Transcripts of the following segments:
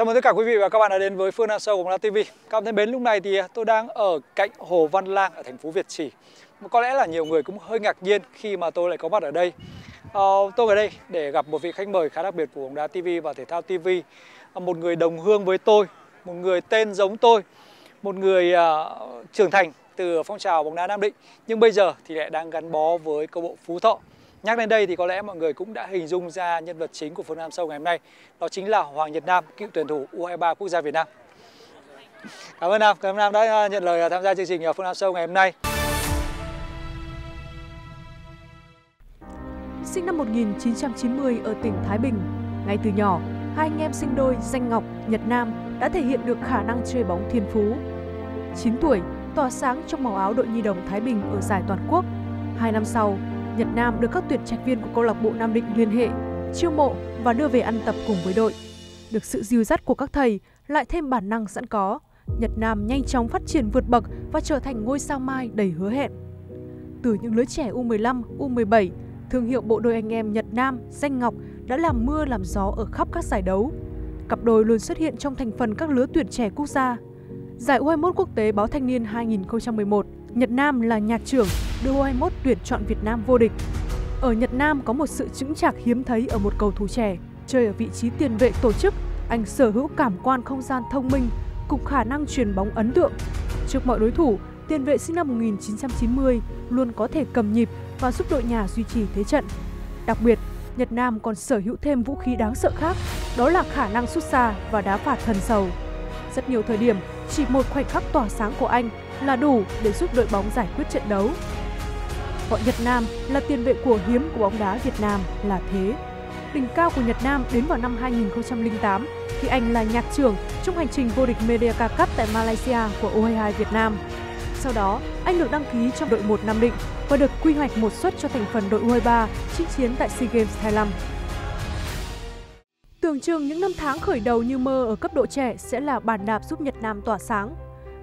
Chào mừng tất cả quý vị và các bạn đã đến với Phương Nam Show của Phương Nam TV. Các bạn thân mến, lúc này thì tôi đang ở cạnh Hồ Văn Lang ở thành phố Việt Trì. Có lẽ là nhiều người cũng hơi ngạc nhiên khi mà tôi lại có mặt ở đây. Tôi ở đây để gặp một vị khách mời khá đặc biệt của bóng đá TV và thể thao TV. Một người đồng hương với tôi, một người tên giống tôi, một người trưởng thành từ phong trào bóng đá Nam Định, nhưng bây giờ thì lại đang gắn bó với câu lạc bộ Phú Thọ. Nhắc đến đây thì có lẽ mọi người cũng đã hình dung ra nhân vật chính của Phương Nam Show ngày hôm nay. Đó chính là Hoàng Nhật Nam, cựu tuyển thủ U23 quốc gia Việt Nam. Cảm ơn Nam đã nhận lời tham gia chương trình Phương Nam Show ngày hôm nay. Sinh năm 1990 ở tỉnh Thái Bình, ngay từ nhỏ, hai anh em sinh đôi Danh Ngọc, Nhật Nam đã thể hiện được khả năng chơi bóng thiên phú. 9 tuổi, tỏa sáng trong màu áo đội nhi đồng Thái Bình ở giải toàn quốc. 2 năm sau, Nhật Nam được các tuyển trạch viên của câu lạc bộ Nam Định liên hệ, chiêu mộ và đưa về ăn tập cùng với đội. Được sự dìu dắt của các thầy, lại thêm bản năng sẵn có, Nhật Nam nhanh chóng phát triển vượt bậc và trở thành ngôi sao mai đầy hứa hẹn. Từ những lứa trẻ U15, U17, thương hiệu bộ đôi anh em Nhật Nam, Danh Ngọc đã làm mưa làm gió ở khắp các giải đấu. Cặp đôi luôn xuất hiện trong thành phần các lứa tuyển trẻ quốc gia. Giải U21 quốc tế báo Thanh niên 2011, Nhật Nam là nhạc trưởng đưa U21 tuyển chọn Việt Nam vô địch. Ở Nhật Nam có một sự chững chạc hiếm thấy ở một cầu thủ trẻ. Chơi ở vị trí tiền vệ tổ chức, anh sở hữu cảm quan không gian thông minh cùng khả năng chuyền bóng ấn tượng. Trước mọi đối thủ, tiền vệ sinh năm 1990 luôn có thể cầm nhịp và giúp đội nhà duy trì thế trận. Đặc biệt, Nhật Nam còn sở hữu thêm vũ khí đáng sợ khác, đó là khả năng sút xa và đá phạt thần sầu. Rất nhiều thời điểm, chỉ một khoảnh khắc tỏa sáng của anh là đủ để giúp đội bóng giải quyết trận đấu. Gọi Nhật Nam là tiền vệ của hiếm của bóng đá Việt Nam là thế. Đỉnh cao của Nhật Nam đến vào năm 2008 khi anh là nhạc trưởng trong hành trình vô địch Merdeka Cup tại Malaysia của U22 Việt Nam. Sau đó, anh được đăng ký trong đội 1 Nam Định và được quy hoạch một suất cho thành phần đội U23 chinh chiến tại SEA Games 25. Tưởng chừng những năm tháng khởi đầu như mơ ở cấp độ trẻ sẽ là bàn đạp giúp Nhật Nam tỏa sáng.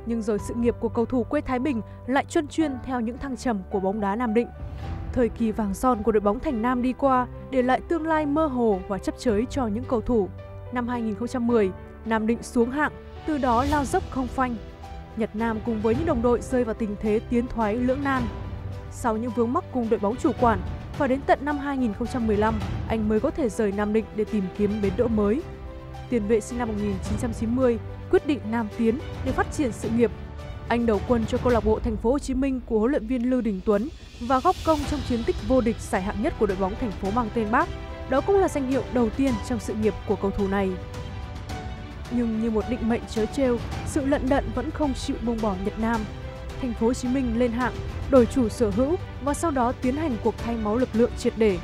Nhưng rồi sự nghiệp của cầu thủ quê Thái Bình lại chơn chuyên theo những thăng trầm của bóng đá Nam Định. Thời kỳ vàng son của đội bóng Thành Nam đi qua để lại tương lai mơ hồ và chấp chới cho những cầu thủ. Năm 2010, Nam Định xuống hạng, từ đó lao dốc không phanh. Nhật Nam cùng với những đồng đội rơi vào tình thế tiến thoái lưỡng nan. Sau những vướng mắc cùng đội bóng chủ quản, và đến tận năm 2015, anh mới có thể rời Nam Định để tìm kiếm bến đỗ mới. Tiền vệ sinh năm 1990 quyết định nam tiến để phát triển sự nghiệp. Anh đầu quân cho câu lạc bộ Thành phố Hồ Chí Minh của huấn luyện viên Lưu Đình Tuấn và góp công trong chiến tích vô địch giải hạng nhất của đội bóng thành phố mang tên bác. Đó cũng là danh hiệu đầu tiên trong sự nghiệp của cầu thủ này. Nhưng như một định mệnh trớ trêu, sự lận đận vẫn không chịu buông bỏ Nhật Nam. Thành phố Hồ Chí Minh lên hạng, đổi chủ sở hữu và sau đó tiến hành cuộc thay máu lực lượng triệt để.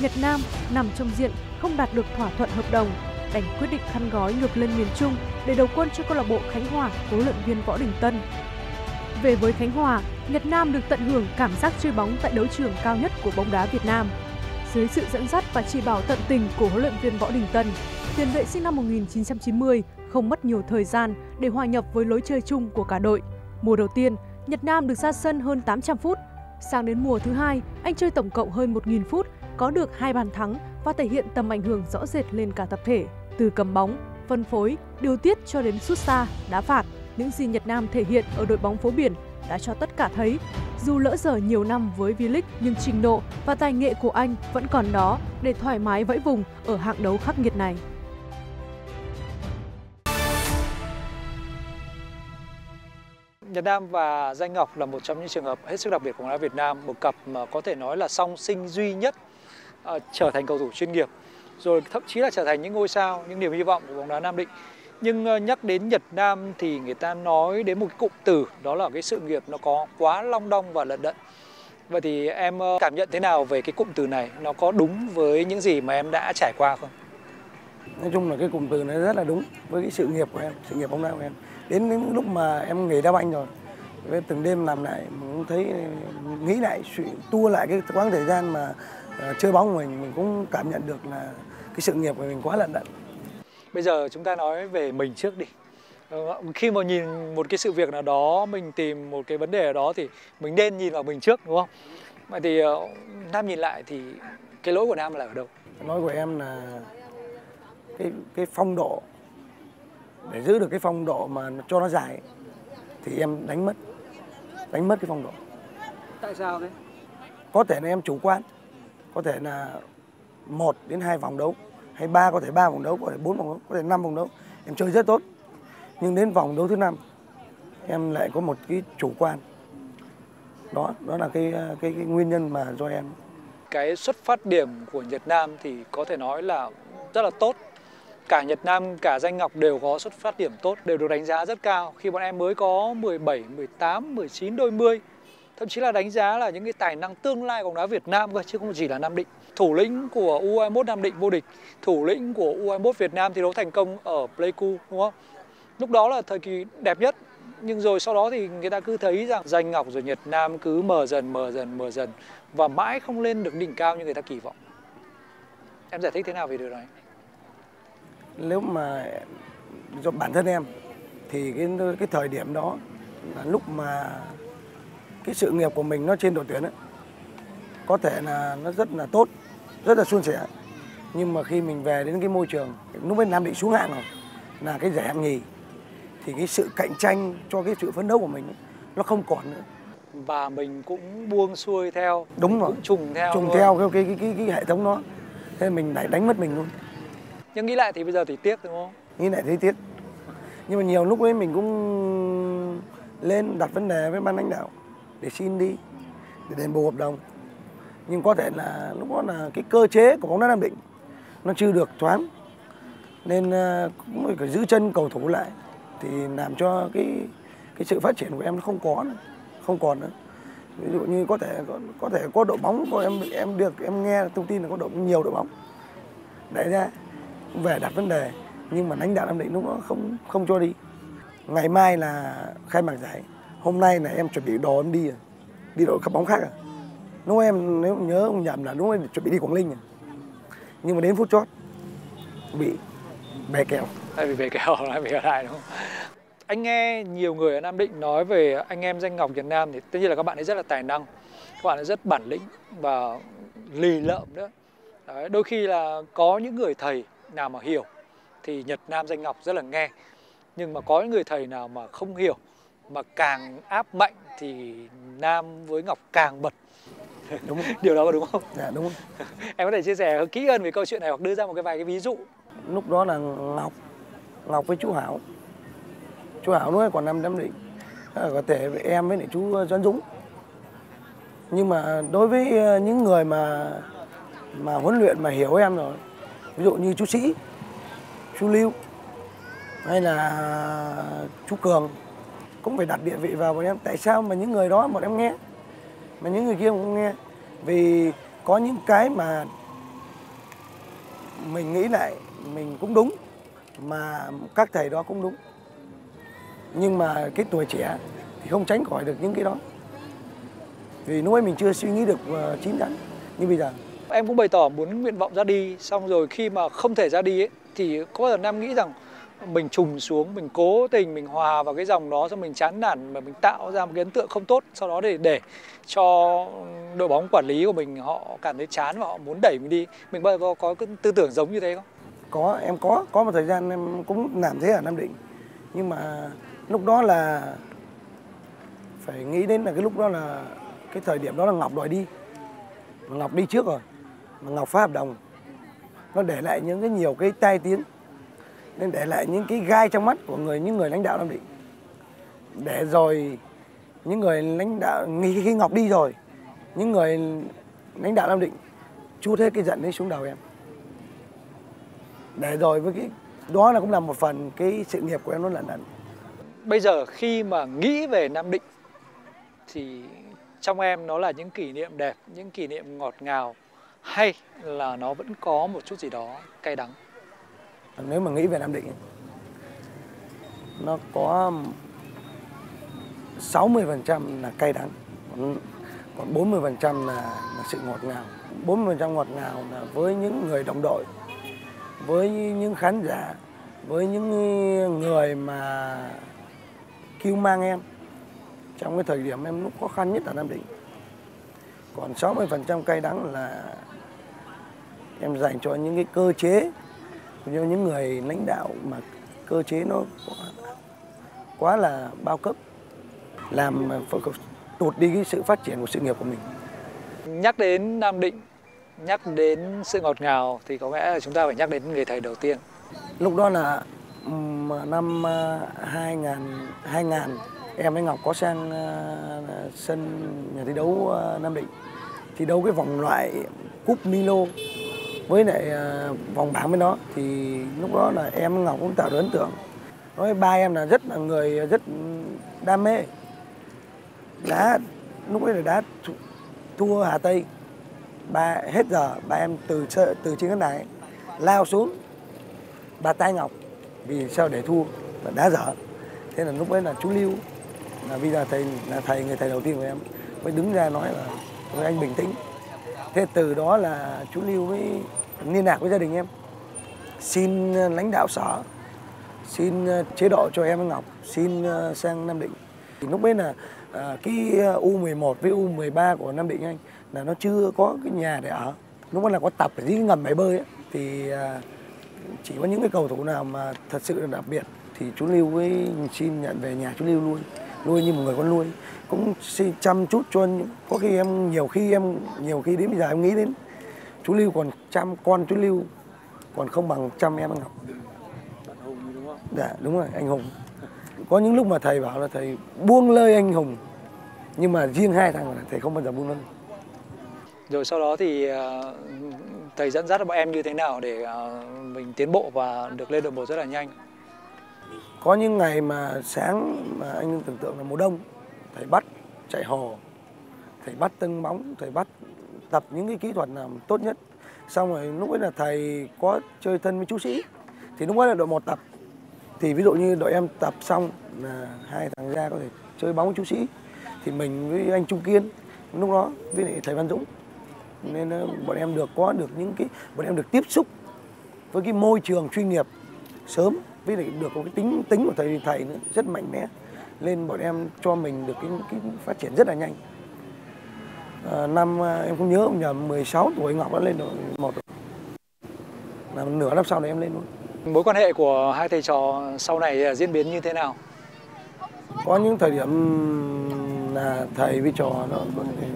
Nhật Nam nằm trong diện không đạt được thỏa thuận hợp đồng, đành quyết định khăn gói ngược lên miền Trung để đầu quân cho câu lạc bộ Khánh Hòa của huấn luyện viên Võ Đình Tân. Về với Khánh Hòa, Nhật Nam được tận hưởng cảm giác chơi bóng tại đấu trường cao nhất của bóng đá Việt Nam. Dưới sự dẫn dắt và chỉ bảo tận tình của huấn luyện viên Võ Đình Tân, tiền vệ sinh năm 1990 không mất nhiều thời gian để hòa nhập với lối chơi chung của cả đội. Mùa đầu tiên, Nhật Nam được ra sân hơn 800 phút. Sang đến mùa thứ hai, anh chơi tổng cộng hơn 1.000 phút, có được 2 bàn thắng và thể hiện tầm ảnh hưởng rõ rệt lên cả tập thể. Từ cầm bóng, phân phối, điều tiết cho đến sút xa, đá phạt, những gì Nhật Nam thể hiện ở đội bóng phố biển đã cho tất cả thấy. Dù lỡ dở nhiều năm với V-League nhưng trình độ và tài nghệ của anh vẫn còn đó để thoải mái vẫy vùng ở hạng đấu khắc nghiệt này. Nhật Nam và Danh Ngọc là một trong những trường hợp hết sức đặc biệt của bóng đá Việt Nam, một cặp mà có thể nói là song sinh duy nhất trở thành cầu thủ chuyên nghiệp, rồi thậm chí là trở thành những ngôi sao, những niềm hy vọng của bóng đá Nam Định. Nhưng nhắc đến Nhật Nam thì người ta nói đến một cái cụm từ, đó là cái sự nghiệp nó có quá long đong và lận đận. Vậy thì em cảm nhận thế nào về cái cụm từ này? Nó có đúng với những gì mà em đã trải qua không? Nói chung là cái cụm từ này rất là đúng với cái sự nghiệp của em, sự nghiệp bóng đá của em. Đến những lúc mà em nghỉ đá banh rồi, từng đêm làm lại, mình cũng thấy nghĩ lại, tua lại cái quãng thời gian mà chơi bóng của mình cũng cảm nhận được là cái sự nghiệp của mình quá lận đận. Bây giờ chúng ta nói về mình trước đi. Khi mà nhìn một cái sự việc nào đó, mình tìm một cái vấn đề nào đó thì mình nên nhìn vào mình trước, đúng không? Vậy thì Nam nhìn lại thì cái lỗi của Nam là ở đâu? Lỗi của em là cái phong độ để giữ được cái phong độ mà cho nó dài thì em đánh mất cái phong độ. Tại sao đấy? Có thể là em chủ quan, có thể là 1 đến 2 vòng đấu, hay 3, có thể 3 vòng đấu, có thể 4 vòng đấu, có thể 5 vòng đấu em chơi rất tốt, nhưng đến vòng đấu thứ 5 em lại có một cái chủ quan. Đó là cái nguyên nhân mà do em. Cái xuất phát điểm của Nhật Nam thì có thể nói là rất là tốt. Cả Nhật Nam, cả Danh Ngọc đều có xuất phát điểm tốt, đều được đánh giá rất cao. Khi bọn em mới có 17, 18, 19, đôi 10, thậm chí là đánh giá là những cái tài năng tương lai bóng đá Việt Nam cơ, chứ không chỉ là Nam Định. Thủ lĩnh của U21 Nam Định vô địch, thủ lĩnh của U21 Việt Nam thi đấu thành công ở Pleiku, đúng không? Lúc đó là thời kỳ đẹp nhất. Nhưng rồi sau đó thì người ta cứ thấy rằng Danh Ngọc rồi Nhật Nam cứ mờ dần và mãi không lên được đỉnh cao như người ta kỳ vọng. Em giải thích thế nào về điều này? Nếu mà do bản thân em thì cái thời điểm đó là lúc mà cái sự nghiệp của mình nó trên đội tuyển ấy, có thể là nó rất là tốt, rất là suôn sẻ, nhưng mà khi mình về đến cái môi trường lúc ấy Nam Định xuống hạng rồi, là cái giải hạng nhì, thì cái sự cạnh tranh cho cái sự phấn đấu của mình ấy, nó không còn nữa, và mình cũng buông xuôi theo, đúng rồi, cũng trùng theo cái hệ thống đó, thế mình lại đánh mất mình luôn. Nhưng nghĩ lại thì bây giờ thì tiếc, đúng không? Nghĩ lại thấy tiếc. Nhưng mà nhiều lúc ấy mình cũng lên đặt vấn đề với ban lãnh đạo để xin đi, để đền bù hợp đồng. Nhưng có thể là lúc đó là cái cơ chế của bóng đá Nam Định nó chưa được thoáng, nên cũng phải giữ chân cầu thủ lại, thì làm cho cái sự phát triển của em nó không còn nữa. Ví dụ như có thể có đội bóng của em nghe thông tin là có nhiều đội bóng đẩy ra về đặt vấn đề, nhưng mà lãnh đạo Nam Định lúc đó không cho đi. Ngày mai là khai mạc giải, hôm nay là em chuẩn bị đồ em đi rồi, đi đội bóng khác rồi. Lúc em nếu nhớ không nhầm là lúc em chuẩn bị đi Quảng Ninh rồi, nhưng mà đến phút chót bị bè kèo. Bị bè kèo lại, đúng không? Anh nghe nhiều người ở Nam Định nói về anh em Danh Ngọc Việt Nam thì tất nhiên là các bạn ấy rất là tài năng, các bạn ấy rất bản lĩnh và lì lợm nữa. Đấy, đôi khi là có những người thầy nào mà hiểu thì Nhật Nam Danh Ngọc rất là nghe, nhưng mà có những người thầy nào mà không hiểu mà càng áp mạnh thì Nam với Ngọc càng bật. Đúng không? Điều đó có đúng không? Dạ đúng. Em có thể chia sẻ kỹ hơn về câu chuyện này hoặc đưa ra một vài cái ví dụ. Lúc đó là Ngọc với chú Hảo nữa còn Nam Định, có thể em với lại chú Doãn Dũng. Nhưng mà đối với những người mà huấn luyện mà hiểu em rồi, ví dụ như chú Sĩ, chú Lưu hay là chú Cường, cũng phải đặt địa vị vào bọn em. Tại sao mà những người đó bọn em nghe mà những người kia cũng nghe? Vì có những cái mà mình nghĩ lại mình cũng đúng, mà các thầy đó cũng đúng, nhưng mà cái tuổi trẻ thì không tránh khỏi được những cái đó, vì lúc ấy mình chưa suy nghĩ được chín chắn như bây giờ. Em cũng bày tỏ muốn nguyện vọng ra đi, xong rồi khi mà không thể ra đi ấy, thì có bao giờ Nam nghĩ rằng mình trùng xuống, mình cố tình, mình hòa vào cái dòng đó, xong mình chán nản mà mình tạo ra một cái ấn tượng không tốt, sau đó để cho đội bóng quản lý của mình họ cảm thấy chán và họ muốn đẩy mình đi. Mình bao giờ có cái tư tưởng giống như thế không? Có, em có một thời gian em cũng làm thế ở Nam Định. Nhưng mà lúc đó là phải nghĩ đến là cái lúc đó là cái thời điểm đó là Ngọc đòi đi. Mà Ngọc đi trước rồi, mà Ngọc phá hợp đồng. Nó để lại những cái nhiều cái tai tiếng, nên để lại những cái gai trong mắt của những người lãnh đạo Nam Định. Để rồi những người lãnh đạo khi Ngọc đi rồi, những người lãnh đạo Nam Định trút hết cái giận đấy xuống đầu em. Để rồi với cái đó là cũng là một phần cái sự nghiệp của em nó lận đận. Bây giờ khi mà nghĩ về Nam Định thì trong em nó là những kỷ niệm đẹp, những kỷ niệm ngọt ngào, hay là nó vẫn có một chút gì đó cay đắng? Nếu mà nghĩ về Nam Định, nó có 60% là cay đắng, còn 40% là sự ngọt ngào. 40% ngọt ngào là với những người đồng đội, với những khán giả, với những người mà cứu mang em trong cái thời điểm em lúc khó khăn nhất ở Nam Định. Còn 60% cay đắng là em dành cho những cái cơ chế, cho những người lãnh đạo mà cơ chế nó quá là bao cấp, làm tụt đi cái sự phát triển của sự nghiệp của mình. Nhắc đến Nam Định, nhắc đến sự ngọt ngào thì có lẽ là chúng ta phải nhắc đến người thầy đầu tiên. Lúc đó là năm 2000 em với Ngọc có sang sân nhà thi đấu Nam Định thi đấu cái vòng loại cúp Milo với lại vòng bảng với nó, thì lúc đó là em với Ngọc cũng tạo được ấn tượng. Nói ba em là rất là người rất đam mê đá, lúc ấy là đá thua Hà Tây, ba hết giờ ba em từ trên cái này lao xuống bà tay Ngọc vì sao để thua và đá dở. Thế là lúc ấy là chú Lưu là bây giờ thầy là người thầy đầu tiên của em mới đứng ra nói là anh bình tĩnh. Thế từ đó là chú Lưu mới liên lạc với gia đình em, xin lãnh đạo sở, xin chế độ cho em với Ngọc, xin sang Nam Định. Thì lúc ấy là cái U11 với U13 của Nam Định anh là nó chưa có cái nhà để ở. Lúc ấy là có tập ở dưới cái ngầm bể bơi ấy. Thì chỉ có những cái cầu thủ nào mà thật sự là đặc biệt thì chú Lưu ấy xin nhận về nhà chú Lưu nuôi, nuôi như một người con nuôi, cũng xin chăm chút cho. Có khi em nhiều khi đến bây giờ em nghĩ đến chú Lưu còn chăm con chú Lưu còn không bằng chăm em Ngọc. Dạ đúng rồi, anh hùng. Có những lúc mà thầy bảo là thầy buông lơi anh hùng, nhưng mà riêng hai thằng là thầy không bao giờ buông lơi. Rồi sau đó thì thầy dẫn dắt bọn em như thế nào để mình tiến bộ và được lên đội một rất là nhanh? Có những ngày mà sáng mà anh tưởng tượng là mùa đông, thầy bắt chạy hồ, thầy bắt tâng bóng, thầy bắt tập những cái kỹ thuật làm tốt nhất. Xong rồi lúc ấy là thầy có chơi thân với chú Sĩ, thì lúc ấy là đội một tập. Thì ví dụ như đội em tập xong là hai thằng ra có thể chơi bóng với chú Sĩ, thì mình với anh Trung Kiên lúc đó với thầy Văn Dũng, nên bọn em được tiếp xúc với cái môi trường chuyên nghiệp sớm, với lại được có cái tính của thầy nữa, rất mạnh mẽ, nên bọn em cho mình được cái phát triển rất là nhanh. Năm em không nhớ không nhờ 16 tuổi Ngọc đã lên đội một, là nửa năm sau này em lên luôn. Mối quan hệ của hai thầy trò sau này diễn biến như thế nào? Có những thời điểm là thầy với trò nó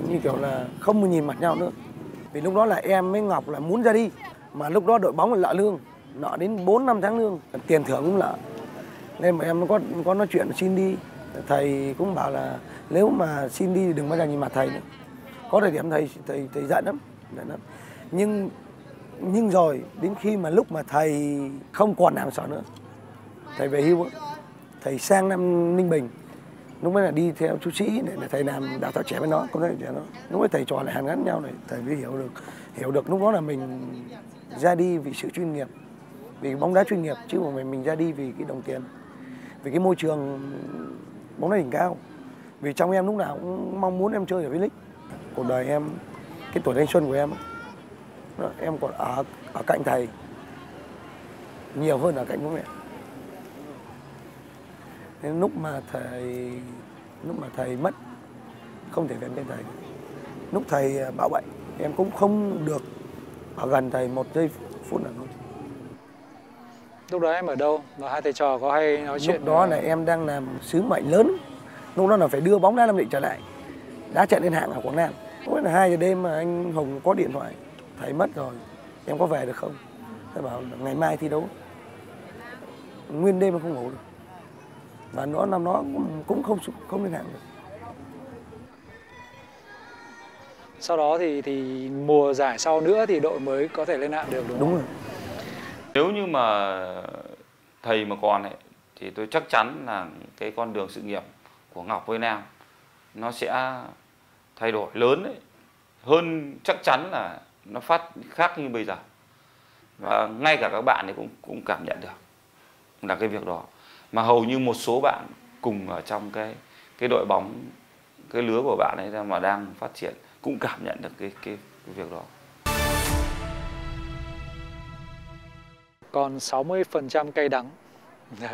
như kiểu là không nhìn mặt nhau nữa. Vì lúc đó là em với Ngọc là muốn ra đi, mà lúc đó đội bóng là lợ lương, nợ đến 4-5 tháng lương, tiền thưởng cũng lợ. Nên mà em có nói chuyện xin đi, thầy cũng bảo là nếu mà xin đi thì đừng bao giờ nhìn mặt thầy nữa. Có thời điểm thầy giận lắm. Nhưng rồi đến khi mà lúc mà thầy không còn làm sở nữa, thầy về hưu, thầy sang năm Ninh Bình, lúc ấy là đi theo chú Sĩ để là thầy làm đào tạo trẻ với nó, công tác trẻ nó. Lúc ấy thầy trò lại hàn gắn nhau này, thầy mới hiểu được lúc đó là mình ra đi vì sự chuyên nghiệp, vì bóng đá chuyên nghiệp, chứ mà mình ra đi vì cái đồng tiền, vì cái môi trường bóng đá đỉnh cao. Vì trong em lúc nào cũng mong muốn em chơi ở V-League. Cuộc đời em, cái tuổi thanh xuân của em còn ở cạnh thầy nhiều hơn ở cạnh bố mẹ. Nên lúc mà thầy mất không thể về bên thầy, lúc thầy bạo bệnh em cũng không được ở gần thầy một giây phút nào luôn. Lúc đó em ở đâu và hai thầy trò có hay nói chuyện? Lúc đó là em đang làm sứ mệnh lớn, lúc đó là phải đưa bóng đá Nam Định trở lại, đá trận lên hạng ở Quảng Nam. Lúc là 2 giờ đêm mà anh Hùng có điện thoại, thầy mất rồi, em có về được không? Thầy bảo ngày mai thi đấu, nguyên đêm mà không ngủ được. Và nó năm đó cũng không lên hạng được. Sau đó thì mùa giải sau nữa thì đội mới có thể lên hạng được đúng không? Đúng rồi. Nếu như mà thầy mà còn ấy, thì tôi chắc chắn là cái con đường sự nghiệp của Ngọc với Nam nó sẽ thay đổi lớn ấy. Hơn chắc chắn là nó phát khác như bây giờ. Và ngay cả các bạn ấy cũng cảm nhận được là cái việc đó. Mà hầu như một số bạn cùng ở trong cái đội bóng, cái lứa của bạn ấy mà đang phát triển cũng cảm nhận được cái việc đó. Còn 60% cay đắng,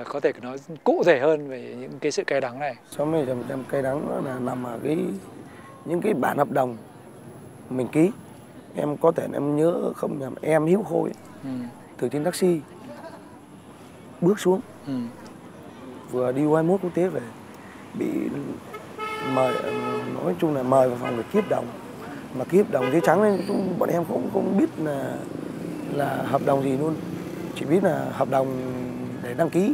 có thể nói cụ thể hơn về những cái sự cay đắng này. 60% cay đắng là nằm ở những cái bản hợp đồng mình ký. Em có thể em nhớ không nhầm, em Hiếu Khôi từ trên taxi bước xuống Vừa đi U21 quốc tế về, bị mời, nói chung là mời vào phòng để ký hợp đồng. Mà ký hợp đồng giấy trắng nên bọn em cũng không biết là hợp đồng gì luôn, chỉ biết là hợp đồng để đăng ký.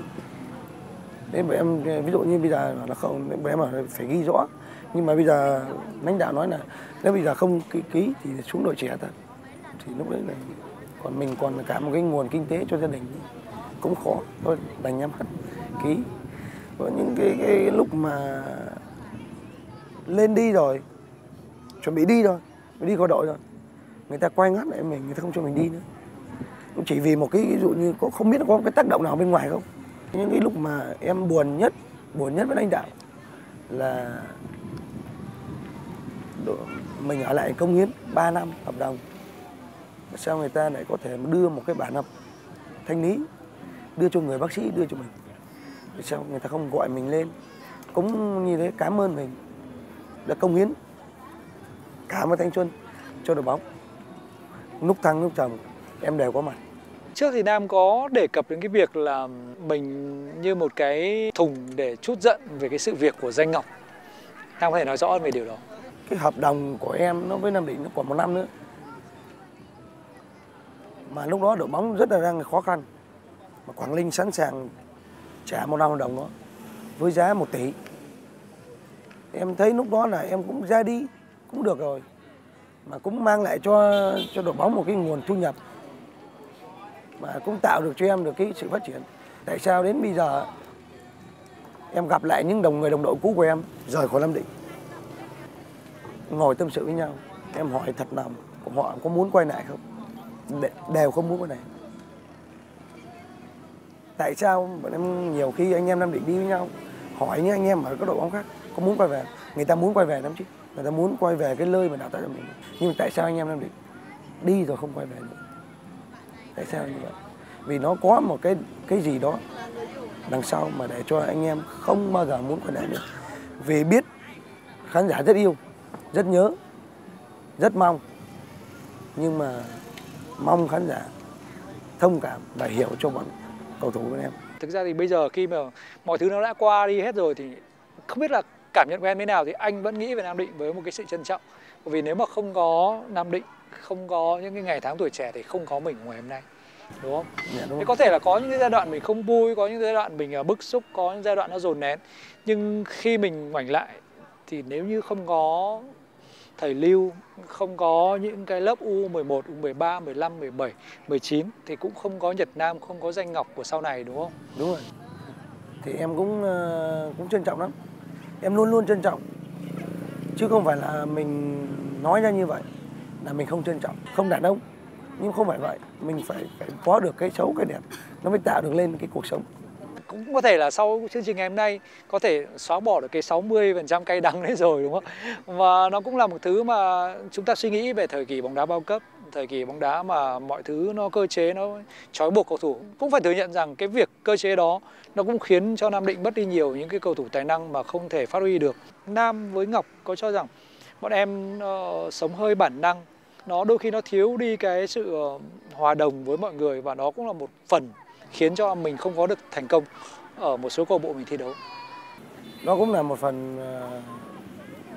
Nên bọn em ví dụ như bây giờ là không, bọn em bảo là phải ghi rõ. Nhưng mà bây giờ lãnh đạo nói là nếu bây giờ không ký thì xuống đội trẻ thôi. Thì lúc đấy là còn mình còn cả một cái nguồn kinh tế cho gia đình cũng khó, thôi đành em hẳn ký. Và những cái lúc mà lên đi rồi, chuẩn bị đi rồi, đi có đội rồi, người ta quay ngắt lại mình, người ta không cho mình đi nữa. Cũng chỉ vì một cái ví dụ như không biết nó có cái tác động nào bên ngoài không. Những cái lúc mà em buồn nhất với lãnh đạo là mình ở lại công hiến 3 năm hợp đồng, sao người ta lại có thể đưa một cái bản hợp thanh lý đưa cho người bác sĩ, đưa cho mình, sao người ta không gọi mình lên cũng như thế, cảm ơn mình đã công hiến cả một thanh xuân cho đội bóng. Lúc thăng lúc trầm em đều có mặt. Trước thì Nam có đề cập đến cái việc là mình như một cái thùng để trút giận về cái sự việc của Danh Ngọc. Nam có thể nói rõ về điều đó. Cái hợp đồng của em nó với Nam Định nó còn một năm nữa, mà lúc đó đội bóng rất là đang khó khăn, mà Quảng Ninh sẵn sàng trả một năm hợp đồng đó với giá 1 tỷ. Em thấy lúc đó là em cũng ra đi cũng được rồi, mà cũng mang lại cho đội bóng một cái nguồn thu nhập, mà cũng tạo được cho em được cái sự phát triển. Tại sao đến bây giờ em gặp lại những đồng đội cũ của em rời khỏi Nam Định, ngồi tâm sự với nhau, em hỏi thật lòng họ có muốn quay lại không, đều không muốn quay lại. Tại sao bọn em nhiều khi anh em Nam Định đi với nhau hỏi những anh em ở các đội bóng khác có muốn quay về, người ta muốn quay về lắm chứ, người ta muốn quay về cái nơi mà đào tạo cho mình. Nhưng tại sao anh em Nam Định đi rồi không quay về nữa? Tại sao như vậy? Vì nó có một cái gì đó đằng sau mà để cho anh em không bao giờ muốn quay lại nữa. Vì biết khán giả rất yêu, rất nhớ, rất mong, nhưng mà mong khán giả thông cảm và hiểu cho bọn cầu thủ của em. Thực ra thì bây giờ khi mà mọi thứ nó đã qua đi hết rồi thì không biết là cảm nhận của em thế nào, thì anh vẫn nghĩ về Nam Định với một cái sự trân trọng. Bởi vì nếu mà không có Nam Định, không có những cái ngày tháng tuổi trẻ thì không có mình ngày hôm nay, đúng không? Dạ, đúng. Thế có thể là có những cái giai đoạn mình không vui, có những giai đoạn mình bức xúc, có những giai đoạn nó dồn nén. Nhưng khi mình ngoảnh lại thì nếu như không có thầy Lưu, không có những cái lớp U11, U13, 15, 17, 19 thì cũng không có Nhật Nam, không có Danh Ngọc của sau này, đúng không? Đúng rồi. Thì em cũng trân trọng lắm. Em luôn luôn trân trọng. Chứ không phải là mình nói ra như vậy là mình không trân trọng, không đàn ông. Nhưng không phải vậy, mình phải có được cái xấu, cái đẹp, nó mới tạo được lên cái cuộc sống. Cũng có thể là sau chương trình ngày hôm nay có thể xóa bỏ được cái 60% cay đắng đấy rồi, đúng không? Và nó cũng là một thứ mà chúng ta suy nghĩ về thời kỳ bóng đá bao cấp, thời kỳ bóng đá mà mọi thứ nó cơ chế, nó trói buộc cầu thủ. Cũng phải thừa nhận rằng cái việc cơ chế đó nó cũng khiến cho Nam Định mất đi nhiều những cái cầu thủ tài năng mà không thể phát huy được. Nam với Ngọc có cho rằng bọn em sống hơi bản năng, nó đôi khi nó thiếu đi cái sự hòa đồng với mọi người, và nó cũng là một phần khiến cho mình không có được thành công ở một số câu bộ mình thi đấu. Nó cũng là một phần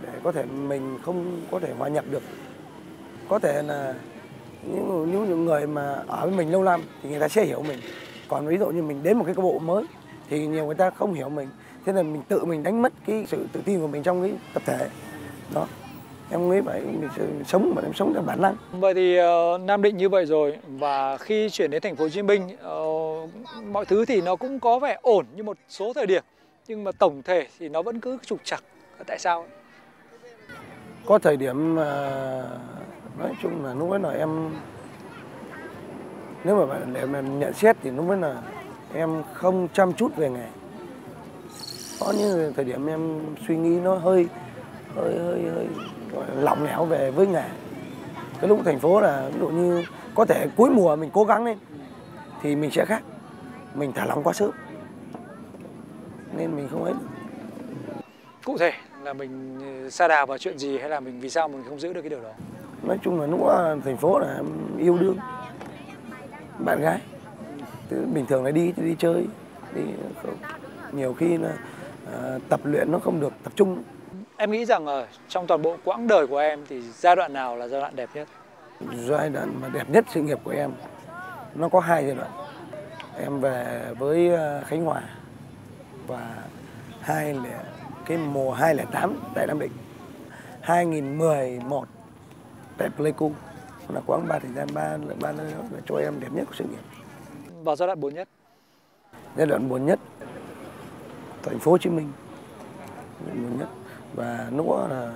để có thể mình không có thể hòa nhập được. Có thể là những người mà ở với mình lâu năm thì người ta sẽ hiểu mình. Còn ví dụ như mình đến một cái câu bộ mới thì nhiều người ta không hiểu mình. Thế là mình tự mình đánh mất cái sự tự tin của mình trong cái tập thể. Đó. Em nghĩ vậy, em sống theo bản năng. Vậy thì Nam Định như vậy rồi, và khi chuyển đến thành phố Hồ Chí Minh, mọi thứ thì nó cũng có vẻ ổn như một số thời điểm, nhưng mà tổng thể thì nó vẫn cứ trục trặc. Tại sao? Có thời điểm nói chung là lúc ấy là em, nếu mà bạn để mà nhận xét thì lúc ấy là em không chăm chút về nghề. Có những thời điểm em suy nghĩ nó hơi lỏng lẻo về với nghề. Cái lúc thành phố là ví dụ như có thể cuối mùa mình cố gắng lên thì mình sẽ khác, mình thả lỏng quá sớm nên mình không ấy. Cụ thể là mình sa đà vào chuyện gì, hay là mình vì sao mình không giữ được cái điều đó? Nói chung là lúc thành phố là yêu đương, bạn gái. Bình thường là đi chơi thì nhiều khi là tập luyện nó không được tập trung. Em nghĩ rằng ở trong toàn bộ quãng đời của em thì giai đoạn nào là giai đoạn đẹp nhất? Giai đoạn mà đẹp nhất sự nghiệp của em nó có hai giai đoạn. Em về với Khánh Hòa và cái mùa 2008 tại Nam Định, 2011 tại Pleiku là quãng thời gian ba năm là cho em đẹp nhất của sự nghiệp. Và giai đoạn buồn nhất? Giai đoạn buồn nhất Thành phố Hồ Chí Minh, buồn nhất và lúc đó là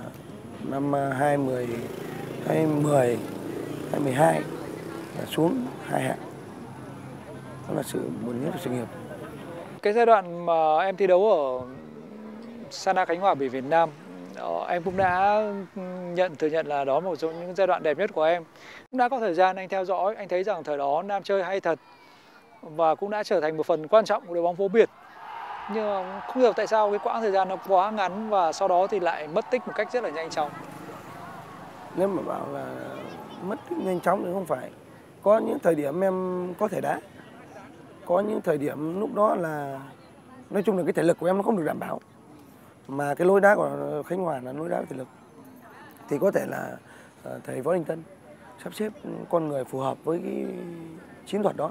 năm 2012 là xuống 2 hạng, đó là sự buồn nhất của sự nghiệp. Cái giai đoạn mà em thi đấu ở Sana Khánh Hòa, Việt Nam, em cũng đã thừa nhận là đó một trong những giai đoạn đẹp nhất của em. Cũng đã có thời gian anh theo dõi, anh thấy rằng thời đó Nam chơi hay thật và cũng đã trở thành một phần quan trọng của đội bóng phố Biển. Nhưng mà không hiểu tại sao cái quãng thời gian nó quá ngắn và sau đó thì lại mất tích một cách rất là nhanh chóng. Nếu mà bảo là mất tích nhanh chóng thì không phải. Có những thời điểm em có thể đá, có những thời điểm lúc đó là nói chung là cái thể lực của em nó không được đảm bảo. Mà cái lối đá của Khánh Hòa là lối đá thể lực. Thì có thể là thầy Võ Đình Tân sắp xếp con người phù hợp với cái chiến thuật đó,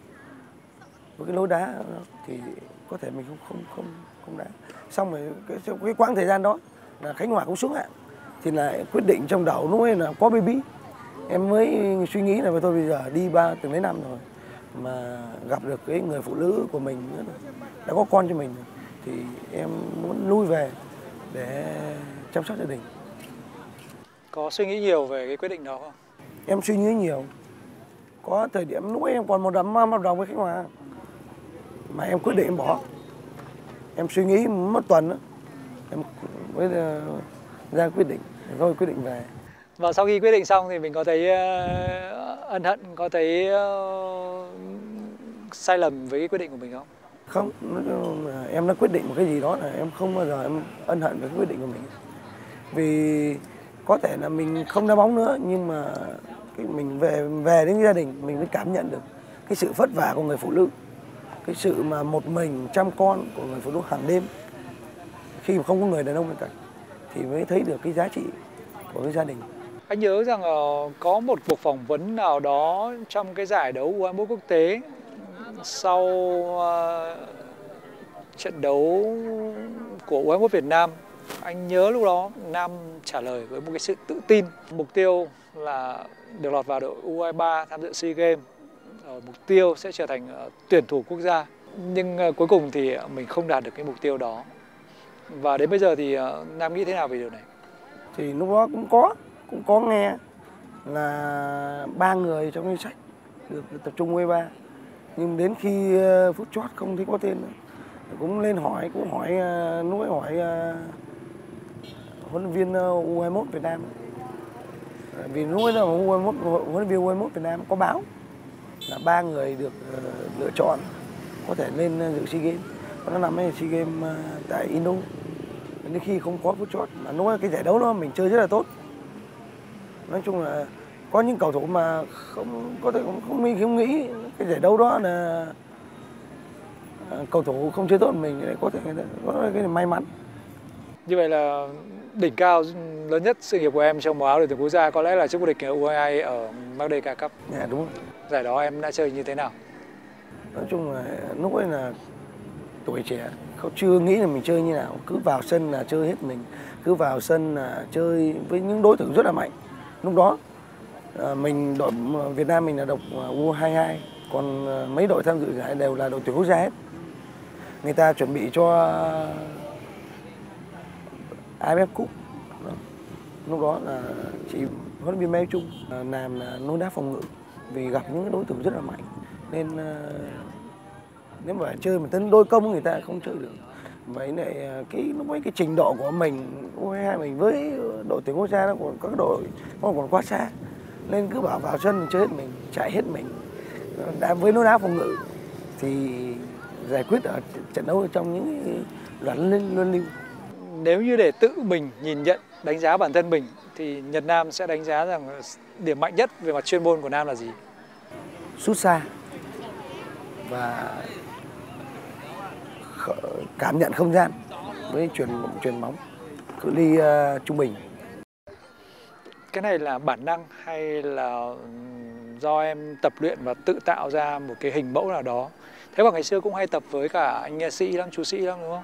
với cái lối đá đó, thì có thể mình không đá. Xong rồi cái quãng thời gian đó là Khánh Hòa cũng xuống hạng, thì lại quyết định trong đầu lúc ấy là có baby. Em mới suy nghĩ là tôi bây giờ đi từng mấy năm rồi mà gặp được cái người phụ nữ của mình đã có con cho mình thì em muốn lui về để chăm sóc gia đình. Có suy nghĩ nhiều về cái quyết định đó không? Em suy nghĩ nhiều. Có thời điểm lúc ấy em còn một đấm hợp đồng với Khánh Hòa mà em quyết định em bỏ. Em suy nghĩ mất tuần đó, em mới ra quyết định, rồi quyết định về. Và sau khi quyết định xong thì mình có thấy ân hận, có thấy sai lầm với cái quyết định của mình không? Không, em đã quyết định một cái gì đó là em không bao giờ em ân hận với cái quyết định của mình. Vì có thể là mình không đá bóng nữa nhưng mà mình về đến gia đình mình mới cảm nhận được cái sự vất vả của người phụ nữ, cái sự mà một mình chăm con của người phụ nữ hàng đêm khi mà không có người đàn ông bên cạnh thì mới thấy được cái giá trị của cái gia đình. Anh nhớ rằng có một cuộc phỏng vấn nào đó trong cái giải đấu U21 quốc tế sau trận đấu của U21 Việt Nam. Anh nhớ lúc đó Nam trả lời với một cái sự tự tin, mục tiêu là được lọt vào đội U23 tham dự SEA Games, mục tiêu sẽ trở thành tuyển thủ quốc gia. Nhưng cuối cùng thì mình không đạt được cái mục tiêu đó. Và đến bây giờ thì Nam nghĩ thế nào về điều này? Thì lúc đó cũng có nghe là 3 người trong danh sách được tập trung U23. Nhưng đến khi phút chót không thấy có tên nữa. Cũng lên hỏi, hỏi huấn luyện viên U21 Việt Nam. Vì lúc đó huấn luyện viên U21 Việt Nam có báo là 3 người được lựa chọn có thể lên dự SEA Games. Nó nằm ở SEA Games tại Indo. Đến khi không có phút chót mà nói cái giải đấu đó mình chơi rất là tốt. Nói chung là có những cầu thủ mà không có thể không nghĩ cái giải đấu đó là cầu thủ không chơi tốt mình có thể có cái may mắn. Như vậy là đỉnh cao lớn nhất sự nghiệp của em trong màu áo đội tuyển quốc gia có lẽ là chức vô địch U22 ở Merdeka Cup. Dạ đúng rồi. Giải đó em đã chơi như thế nào? Nói chung là lúc ấy là tuổi trẻ, không chưa nghĩ là mình chơi như nào, cứ vào sân là chơi hết mình, cứ vào sân là chơi với những đối thủ rất là mạnh. Lúc đó mình đội Việt Nam mình là đội U22, còn mấy đội tham dự giải đều là đội tuyển quốc gia hết. Người ta chuẩn bị cho AFF Cup. Lúc đó là chị huấn luyện viên Mai Trung làm là nối đá phòng ngự vì gặp những đối thủ rất là mạnh nên nếu mà chơi mà tấn đôi công người ta không chơi được. Vậy này cái trình độ của mình U22 mình với đội tuyển quốc gia nó còn các đội nó còn quá xa nên cứ bảo vào sân mình chơi hết mình, chạy hết mình. Đá với nối đá phòng ngự thì giải quyết ở trận đấu trong những đoạn luân lưu. Nếu như để tự mình nhìn nhận, đánh giá bản thân mình thì Nhật Nam sẽ đánh giá rằng điểm mạnh nhất về mặt chuyên môn của Nam là gì? Sút xa và cảm nhận không gian với chuyền bóng cự ly trung bình. Cái này là bản năng hay là do em tập luyện và tự tạo ra một cái hình mẫu nào đó? Thế mà ngày xưa cũng hay tập với cả anh nghệ sĩ lắm, chú sĩ lắm đúng không?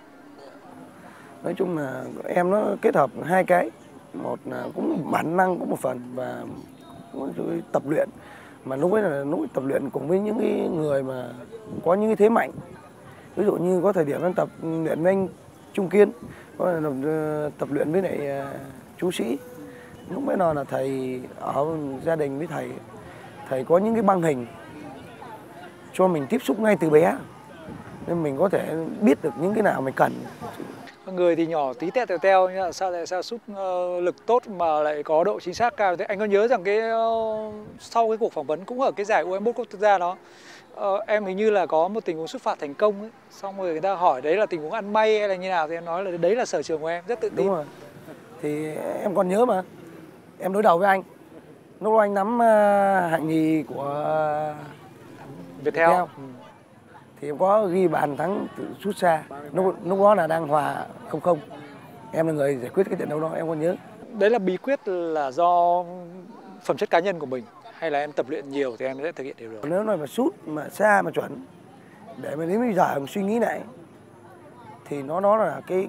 Nói chung là em nó kết hợp hai cái, một là cũng bản năng cũng một phần và cũng tập luyện. Mà lúc ấy là lúc tập luyện cùng với những cái người mà có những cái thế mạnh. Ví dụ như có thời điểm em tập luyện với anh Trung Kiên, có là tập luyện với lại chú Sĩ. Lúc bấy giờ là thầy ở gia đình với thầy, thầy có những cái băng hình cho mình tiếp xúc ngay từ bé, nên mình có thể biết được những cái nào mình cần. Người thì nhỏ tí tẹo teo nhưng sao lại sao sút lực tốt mà lại có độ chính xác cao thế? Anh có nhớ rằng cái sau cái cuộc phỏng vấn cũng ở cái giải U21 quốc gia đó, em hình như là có một tình huống sút phạt thành công ấy. Xong rồi người ta hỏi đấy là tình huống ăn may hay là như nào thì em nói là đấy là sở trường của em, rất tự tin. Đúng rồi. Thì em còn nhớ mà em đối đầu với anh, lúc đó anh nắm hạng nhì của Viettel. Thì em có ghi bàn thắng sút xa, lúc đó là đang hòa 0-0. Em là người giải quyết cái trận đấu đó, em còn nhớ. Đấy là bí quyết là do phẩm chất cá nhân của mình hay là em tập luyện nhiều thì em sẽ thực hiện điều đó? Nếu nói mà sút mà xa mà chuẩn, để mà đến bây giờ em suy nghĩ lại thì nó là cái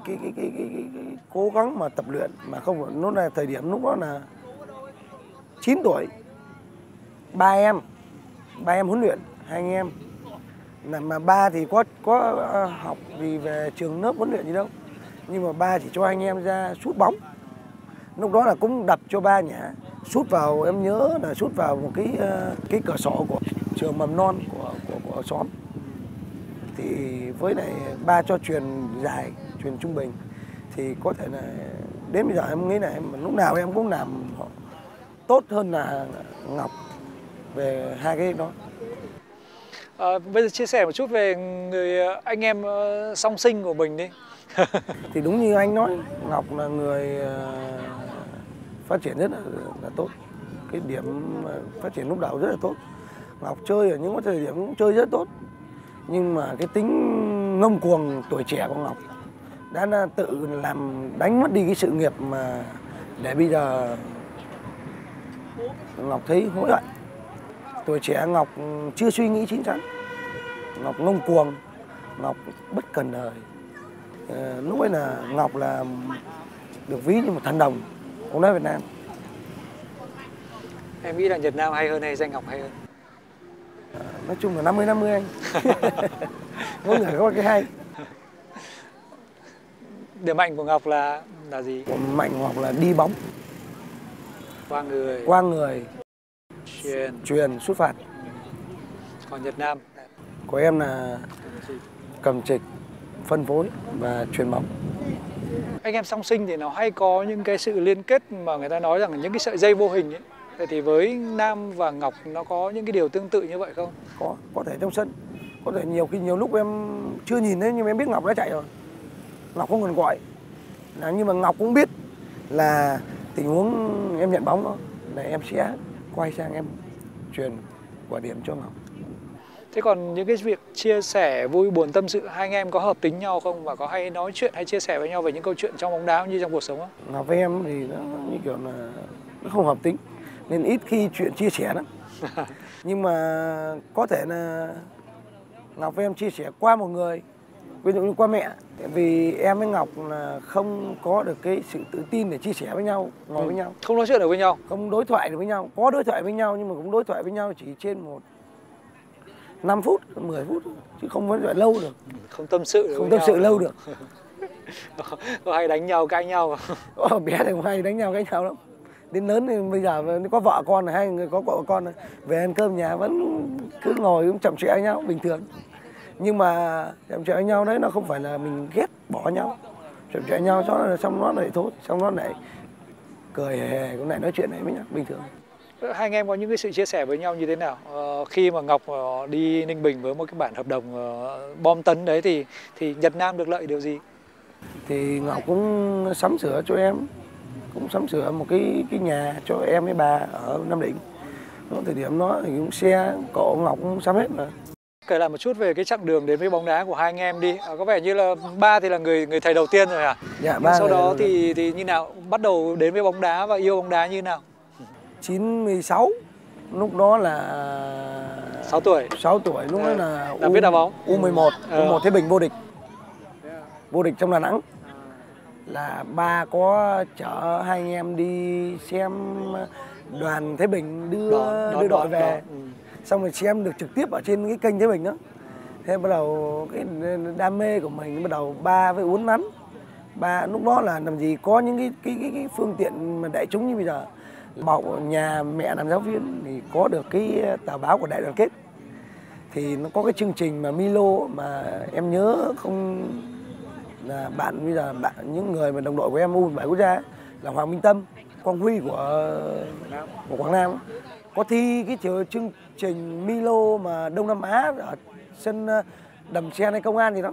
cố gắng mà tập luyện mà không. Nó là thời điểm lúc đó là 9 tuổi, ba em huấn luyện, hai anh em. Mà ba thì có học gì về trường lớp huấn luyện gì đâu, nhưng mà ba chỉ cho anh em ra sút bóng. Lúc đó là cũng đập cho ba nhá, sút vào, em nhớ là sút vào một cái cửa sổ của trường mầm non của xóm. Thì với lại ba cho chuyền dài, chuyền trung bình, thì có thể là đến bây giờ em nghĩ là lúc nào em cũng làm tốt hơn là Ngọc về hai cái đó. Bây giờ chia sẻ một chút về người anh em song sinh của mình đi. Thì đúng như anh nói, Ngọc là người phát triển rất là tốt. Cái điểm phát triển lúc đầu rất là tốt. Ngọc chơi ở những thời điểm cũng chơi rất tốt. Nhưng mà cái tính ngông cuồng tuổi trẻ của Ngọc đã tự làm đánh mất đi cái sự nghiệp mà để bây giờ Ngọc thấy hối hận. Tuổi trẻ Ngọc chưa suy nghĩ chín chắn, Ngọc ngông cuồng, Ngọc bất cần đời. Lúc ấy là Ngọc là được ví như một thần đồng bóng đá Việt Nam. Em nghĩ là Nhật Nam hay hơn hay Danh Ngọc hay hơn? Nói chung là 50-50 anh. Mỗi người có cái hay. Điểm mạnh của Ngọc là gì? Điểm mạnh của Ngọc là đi bóng, qua người, chuyền, sút phạt. Còn Nhật Nam của em là cầm trịch, phân phối và chuyền bóng. Anh em song sinh thì nó hay có những cái sự liên kết mà người ta nói rằng là những cái sợi dây vô hình ấy. Vậy thì với Nam và Ngọc nó có những cái điều tương tự như vậy không? Có thể trong sân. Có thể nhiều lúc em chưa nhìn thấy nhưng mà em biết Ngọc đã chạy rồi. Ngọc không cần gọi. Nhưng mà Ngọc cũng biết là tình huống em nhận bóng đó là em sẽ quay sang em truyền quả điểm cho Ngọc. Thế còn những cái việc chia sẻ vui buồn tâm sự, hai anh em có hợp tính nhau không? Và có hay nói chuyện hay chia sẻ với nhau về những câu chuyện trong bóng đá như trong cuộc sống không? Ngọc với em thì nó như kiểu là nó không hợp tính, nên ít khi chuyện chia sẻ lắm. Nhưng mà có thể là Ngọc với em chia sẻ qua một người, ví dụ như qua mẹ. Vì em với Ngọc là không có được cái sự tự tin để chia sẻ với nhau, ngồi với nhau. Không nói chuyện được với nhau. Không đối thoại được với nhau. Có đối thoại với nhau nhưng mà cũng đối thoại với nhau chỉ trên 5 phút, 10 phút chứ không đối thoại lâu được. Không tâm sự được. Không tâm sự lâu được. Có hay đánh nhau, cãi nhau. Bé thì cũng hay đánh nhau, cãi nhau lắm. Đến lớn thì bây giờ có vợ con này, hai người có vợ con này, về ăn cơm nhà vẫn cứ ngồi cũng chậm chẽ với nhau bình thường. Nhưng mà chậm chẽ với nhau đấy nó không phải là mình ghét bỏ nhau, chậm chẽ với nhau xong nó lại thôi, xong nó lại cười hề, cũng lại nói chuyện này với nhau bình thường. Hai anh em có những cái sự chia sẻ với nhau như thế nào? Khi mà Ngọc đi Ninh Bình với một cái bản hợp đồng bom tấn đấy thì Nhật Nam được lợi điều gì? Thì Ngọc cũng sắm sửa cho em, cũng sắm sửa một cái nhà cho em với bà ở Nam Định. Thời điểm đó thì cũng xe cộ Ngọc cũng sắm hết mà. kể lại một chút về cái chặng đường đến với bóng đá của hai anh em đi. Có vẻ như là ba thì là người thầy đầu tiên rồi à? Dạ, ba. Sau đó thì như nào? Bắt đầu đến với bóng đá và yêu bóng đá như nào? 96, lúc đó là 6 tuổi, lúc đó là biết đá bóng. U11, U11 Thái Bình vô địch. Vô địch trong Đà Nẵng. Là ba có chở hai anh em đi xem đoàn Thái Bình đưa đội về. Xong rồi xem được trực tiếp ở trên cái kênh Thái Bình đó. Thế bắt đầu cái đam mê của mình, bắt đầu ba với uốn nắn. Ba lúc đó là làm gì có những cái phương tiện mà đại chúng như bây giờ. Bảo nhà mẹ làm giáo viên thì có được cái tờ báo của Đại đoàn kết. Thì nó có cái chương trình mà Milo mà em nhớ không, là bạn bây giờ những người mà đồng đội của em U17 quốc gia là Hoàng Minh Tâm, Quang Huy của Quảng Nam. Có thi cái chương trình Milo mà Đông Nam Á ở sân Đầm Sen hay Công An gì đó.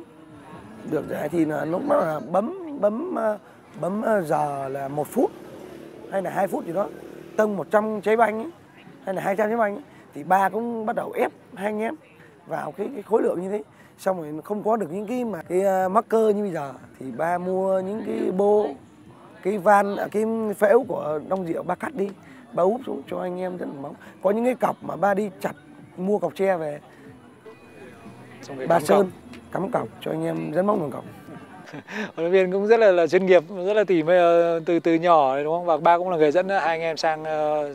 Được giải thì là lúc đó là bấm giờ là 1 phút hay là 2 phút gì đó, tâng 100 trái banh ấy, hay là 200 trái banh ấy. Thì ba cũng bắt đầu ép hai anh em vào cái khối lượng như thế. Xong rồi không có được những cái marker như bây giờ thì ba mua những cái bô, cái van, cái phễu của Đông Diệu ba cắt đi, ba úp xuống cho anh em dẫn bóng. Có những cái cọc mà ba đi chặt mua cọc tre về, ba sơn cắm cọc cho anh em dẫn bóng bằng cọc. Huấn luyện viên cũng rất là chuyên nghiệp, rất là tỉ mỉ từ nhỏ này, đúng không? Và ba cũng là người dẫn hai anh em sang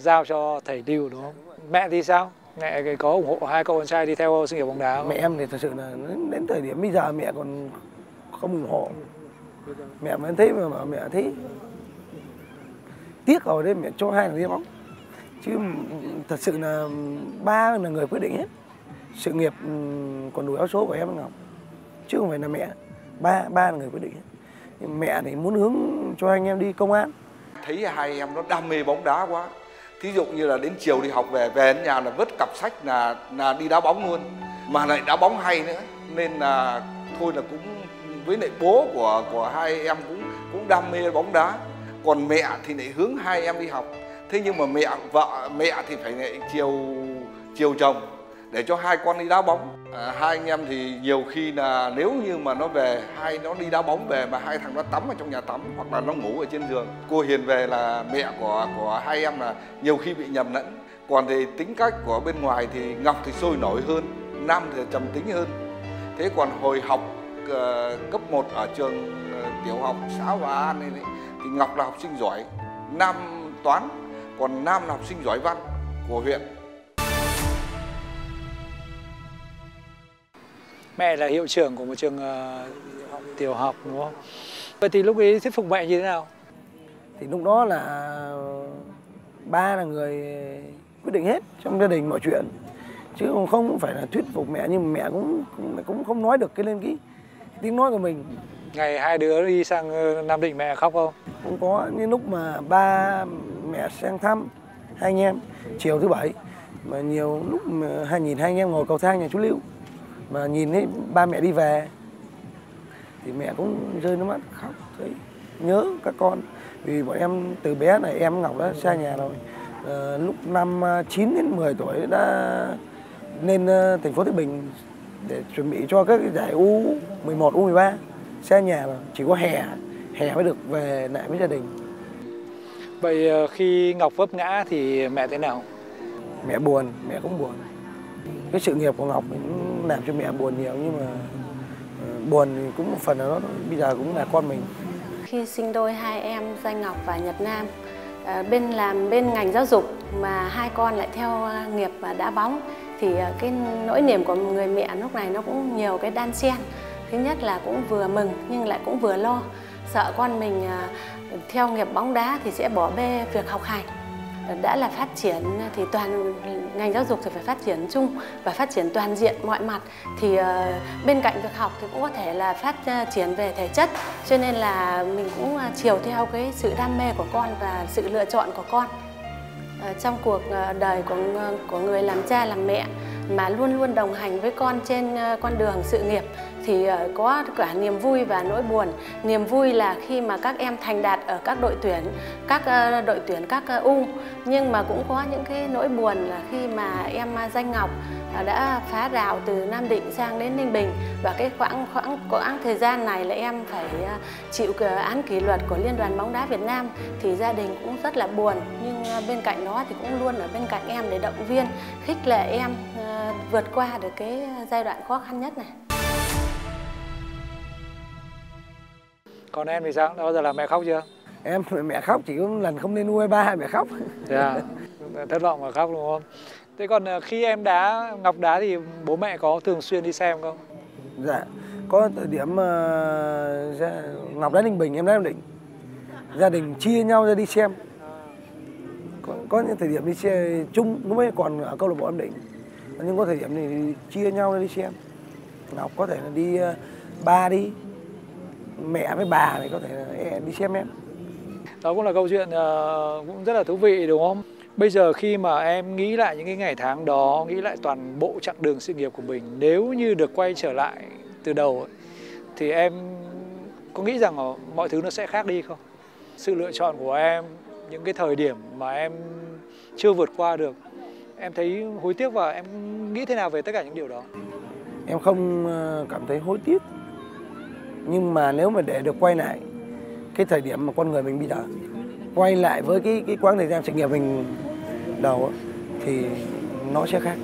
giao cho thầy Lưu, đúng không? Mẹ thì sao? Mẹ có ủng hộ hai cậu con trai đi theo sự nghiệp bóng đá không? Mẹ em thì thật sự là đến thời điểm bây giờ mẹ còn không ủng hộ. Mẹ vẫn thấy mà mẹ thấy tiếc rồi đấy, mẹ cho hai thằng đi bóng. Chứ thật sự là ba là người quyết định hết. Sự nghiệp còn đủ áo số của em Ngọc, chứ không phải là mẹ. Ba là người quyết định hết. Nhưng mẹ thì muốn hướng cho anh em đi công an. Thấy hai em nó đam mê bóng đá quá. Thí dụ như là đến chiều đi học về đến nhà là vứt cặp sách là đi đá bóng luôn. Mà lại đá bóng hay nữa. Nên là thôi là cũng với lại bố của hai em cũng đam mê bóng đá. Còn mẹ thì lại hướng hai em đi học. Thế nhưng mà mẹ thì phải lại chiều chồng để cho hai con đi đá bóng. Hai anh em thì nhiều khi là nếu như mà nó về, hai nó đi đá bóng về mà hai thằng nó tắm ở trong nhà tắm hoặc là nó ngủ ở trên giường. Cô Hiền về là mẹ của hai em là nhiều khi bị nhầm lẫn. Còn thì tính cách của bên ngoài thì Ngọc thì sôi nổi hơn, Nam thì trầm tính hơn. Thế còn hồi học cấp 1 ở trường tiểu học xã Hòa An này thì Ngọc là học sinh giỏi, Nam toán, còn Nam là học sinh giỏi văn của huyện. Mẹ là hiệu trưởng của một trường tiểu học, đúng không? Vậy thì lúc ấy thuyết phục mẹ như thế nào? Thì lúc đó là ba là người quyết định hết trong gia đình mọi chuyện. Chứ không phải là thuyết phục mẹ, nhưng mẹ cũng không nói được cái lên cái tiếng nói của mình. Ngày hai đứa đi sang Nam Định mẹ khóc không? Cũng có những lúc mà ba mẹ sang thăm hai anh em chiều thứ Bảy. Mà nhiều lúc mà nhìn hai anh em ngồi cầu thang nhà chú Lưu. Mà nhìn thấy ba mẹ đi về thì mẹ cũng rơi nước mắt khóc, thấy nhớ các con. Vì bọn em từ bé này, em Ngọc đã xa nhà rồi. Lúc năm 9 đến 10 tuổi đã lên thành phố Thái Bình để chuẩn bị cho các giải U11, U13. Xa nhà rồi, chỉ có hè mới được về lại với gia đình. Vậy khi Ngọc vấp ngã thì mẹ thế nào? Mẹ buồn, mẹ cũng buồn. Cái sự nghiệp của Ngọc cũng làm cho mẹ buồn nhiều, nhưng mà buồn thì cũng một phần đó bây giờ cũng là con mình. Khi sinh đôi hai em Danh Ngọc và Nhật Nam, bên ngành giáo dục mà hai con lại theo nghiệp và đá bóng thì cái nỗi niềm của người mẹ lúc này nó cũng nhiều cái đan xen. Thứ nhất là cũng vừa mừng nhưng lại cũng vừa lo, sợ con mình theo nghiệp bóng đá thì sẽ bỏ bê việc học hành. Đã là phát triển thì toàn ngành giáo dục thì phải phát triển chung và phát triển toàn diện mọi mặt, thì bên cạnh việc học thì cũng có thể là phát triển về thể chất, cho nên là mình cũng chiều theo cái sự đam mê của con và sự lựa chọn của con. Trong cuộc đời của người làm cha làm mẹ mà luôn luôn đồng hành với con trên con đường sự nghiệp thì có cả niềm vui và nỗi buồn. Niềm vui là khi mà các em thành đạt ở các đội tuyển, các U, nhưng mà cũng có những cái nỗi buồn là khi mà em Danh Ngọc đã phá rào từ Nam Định sang đến Ninh Bình, và cái khoảng thời gian này là em phải chịu án kỷ luật của Liên đoàn bóng đá Việt Nam, thì gia đình cũng rất là buồn, nhưng bên cạnh đó thì cũng luôn ở bên cạnh em để động viên, khích lệ em vượt qua được cái giai đoạn khó khăn nhất này. Còn em thì sao? Đã bao giờ là mẹ khóc chưa? Em mẹ khóc chỉ có lần không nên nuôi ba mẹ khóc. Yeah. Thất vọng mà khóc đúng không? Thế còn khi em đá, Ngọc đá thì bố mẹ có thường xuyên đi xem không? Dạ, có thời điểm Ngọc đá Ninh Bình, em đá Nam Định, gia đình chia nhau ra đi xem. Có những thời điểm đi xe chung, lúc ấy còn ở câu lạc bộ Nam Định, nhưng có thời điểm thì chia nhau ra đi xem. Ngọc có thể là đi ba đi, mẹ với bà này có thể là đi xem em. Đó cũng là câu chuyện cũng rất là thú vị đúng không? Bây giờ khi mà em nghĩ lại những cái ngày tháng đó, nghĩ lại toàn bộ chặng đường sự nghiệp của mình, nếu như được quay trở lại từ đầu ấy, thì em có nghĩ rằng mọi thứ nó sẽ khác đi không? Sự lựa chọn của em, những cái thời điểm mà em chưa vượt qua được, em thấy hối tiếc và em nghĩ thế nào về tất cả những điều đó? Em không cảm thấy hối tiếc, nhưng mà nếu mà để được quay lại cái thời điểm mà con người mình bây giờ, quay lại với cái quãng thời gian sự nghiệp mình đầu thì nó sẽ khác,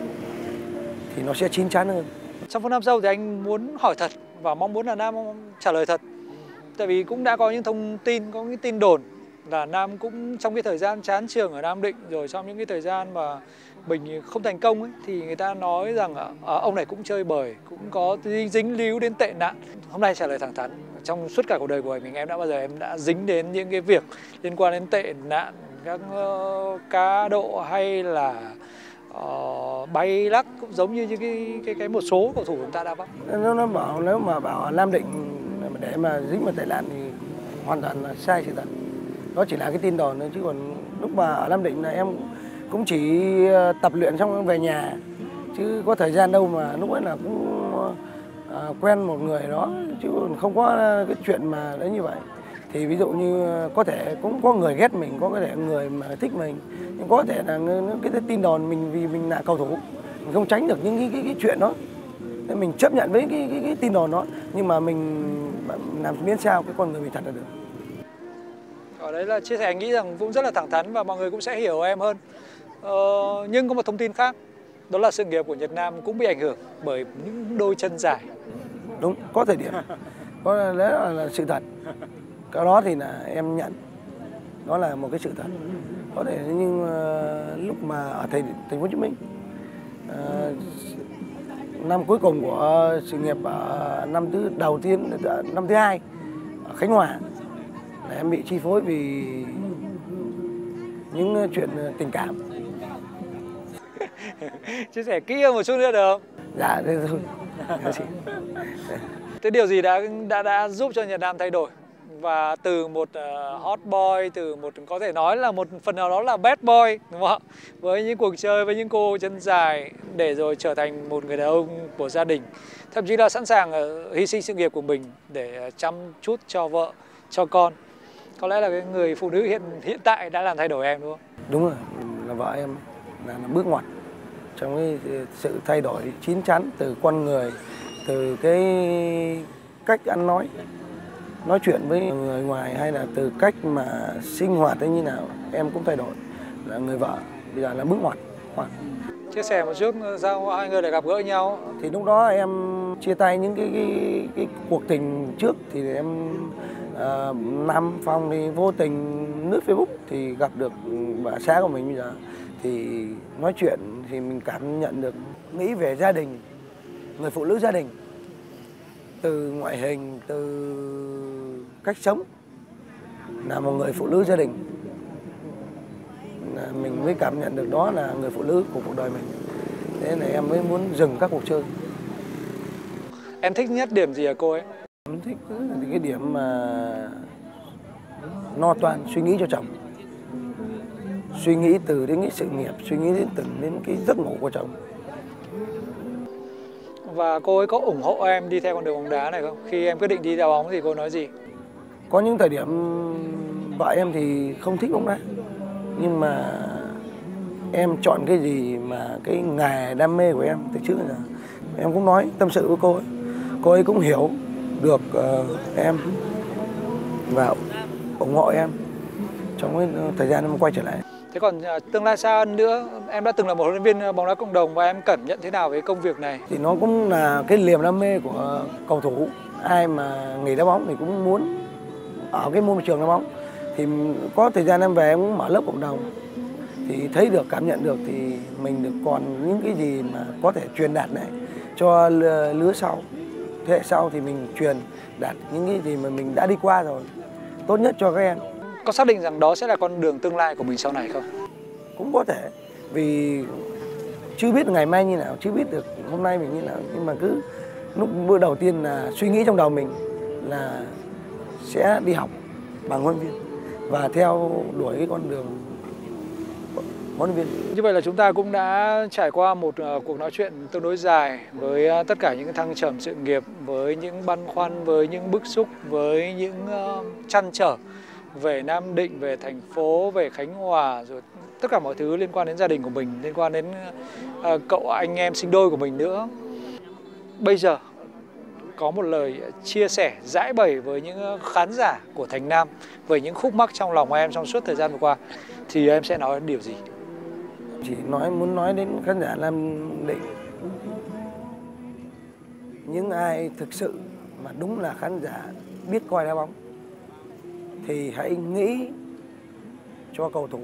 thì nó sẽ chín chắn hơn. Trong Phương Nam Show thì anh muốn hỏi thật và mong muốn là Nam trả lời thật. Tại vì cũng đã có những thông tin, có những tin đồn là Nam cũng trong cái thời gian chán trường ở Nam Định, rồi trong những cái thời gian mà mình không thành công ấy, thì người ta nói rằng ông này cũng chơi bời, cũng có dính líu đến tệ nạn. Hôm nay trả lời thẳng thắn, trong suốt cả cuộc đời của mình, em đã bao giờ em đã dính đến những cái việc liên quan đến tệ nạn, các cá độ hay là bay lắc, cũng giống như những cái một số cầu thủ của chúng ta đã bắt. Nó bảo nếu mà bảo Nam Định để mà dính vào tệ nạn thì hoàn toàn là sai sự thật. Đó chỉ là cái tin đồn thôi, chứ còn lúc mà ở Nam Định là em cũng chỉ tập luyện xong về nhà, chứ có thời gian đâu mà lúc ấy là cũng quen một người đó, chứ không có cái chuyện mà đấy như vậy. Thì ví dụ như có thể cũng có người ghét mình, có thể người mà thích mình, nhưng có thể là cái tin đồn mình, vì mình là cầu thủ, mình không tránh được những cái chuyện đó, nên mình chấp nhận với cái tin đồn đó, nhưng mà mình làm miễn sao cái con người mình thật là được. Ở đấy là chia sẻ, anh nghĩ rằng cũng rất là thẳng thắn và mọi người cũng sẽ hiểu em hơn. Nhưng có một thông tin khác, đó là sự nghiệp của Nhật Nam cũng bị ảnh hưởng bởi những đôi chân dài. Đúng, có thời điểm, có lẽ là sự thật. Cái đó thì là em nhận, đó là một cái sự thật. Có thể nhưng lúc mà ở Thành phố Hồ Chí Minh, năm cuối cùng của sự nghiệp, năm thứ hai ở Khánh Hòa, em bị chi phối vì những chuyện tình cảm. Chia sẻ kỹ hơn một chút nữa được không? Dạ, được rồi. Thế điều gì đã giúp cho Nhật Nam thay đổi? Và từ một hot boy, từ một có thể nói là một phần nào đó là bad boy, đúng không ạ? Với những cuộc chơi, với những cô chân dài, để rồi trở thành một người đàn ông của gia đình. Thậm chí là sẵn sàng hy sinh sự nghiệp của mình để chăm chút cho vợ, cho con. Có lẽ là cái người phụ nữ hiện tại đã làm thay đổi em đúng không? Đúng rồi, là vợ em là bước ngoặt trong cái sự thay đổi chín chắn từ con người, từ cái cách ăn nói chuyện với người ngoài, hay là từ cách mà sinh hoạt hay như nào, em cũng thay đổi. Là người vợ bây giờ là bước ngoặt. Chia sẻ một chút sao hai người lại gặp gỡ nhau? Thì lúc đó em chia tay những cái cuộc tình trước, thì em Nam Phong thì vô tình lướt Facebook thì gặp được bà xã của mình bây giờ, thì nói chuyện thì mình cảm nhận được, nghĩ về gia đình, người phụ nữ gia đình, từ ngoại hình, từ cách sống, là một người phụ nữ gia đình, là mình mới cảm nhận được đó là người phụ nữ của cuộc đời mình. Thế này em mới muốn dừng các cuộc chơi. Em thích nhất điểm gì ở cô ấy? Em thích cái điểm mà no toan suy nghĩ cho chồng, suy nghĩ từ đến cái sự nghiệp, suy nghĩ đến từng đến cái giấc ngủ của chồng. Và cô ấy có ủng hộ em đi theo con đường bóng đá này không? Khi em quyết định đi đá bóng thì cô nói gì? Có những thời điểm vợ em thì không thích bóng đá, nhưng mà em chọn cái gì mà cái nghề đam mê của em từ trước giờ. Em cũng nói tâm sự với cô ấy, cô ấy cũng hiểu được em và ủng hộ em trong cái thời gian em quay trở lại. Thế còn tương lai xa hơn nữa, em đã từng là một huấn luyện viên bóng đá cộng đồng và em cảm nhận thế nào về công việc này? Thì nó cũng là cái niềm đam mê của cầu thủ. Ai mà nghỉ đá bóng thì cũng muốn ở cái môi trường đá bóng. Thì có thời gian em về em cũng mở lớp cộng đồng, thì thấy được, cảm nhận được thì mình được còn những cái gì mà có thể truyền đạt lại cho lứa sau, thế hệ sau thì mình truyền đạt những cái gì mà mình đã đi qua rồi, tốt nhất cho các em. Có xác định rằng đó sẽ là con đường tương lai của mình sau này không? Cũng có thể, vì chưa biết ngày mai như nào, chưa biết được hôm nay mình như nào, nhưng mà cứ lúc bữa đầu tiên là suy nghĩ trong đầu mình là sẽ đi học bằng huấn luyện viên và theo đuổi cái con đường huấn luyện viên. Như vậy là chúng ta cũng đã trải qua một cuộc nói chuyện tương đối dài với tất cả những thăng trầm sự nghiệp, với những băn khoăn, với những bức xúc, với những trăn trở về Nam Định, về thành phố, về Khánh Hòa, rồi tất cả mọi thứ liên quan đến gia đình của mình, liên quan đến cậu anh em sinh đôi của mình nữa. Bây giờ có một lời chia sẻ giải bày với những khán giả của Thành Nam về những khúc mắc trong lòng em trong suốt thời gian vừa qua thì em sẽ nói điều gì? Chỉ muốn nói đến khán giả Nam Định, những ai thực sự mà đúng là khán giả biết coi đá bóng thì hãy nghĩ cho cầu thủ.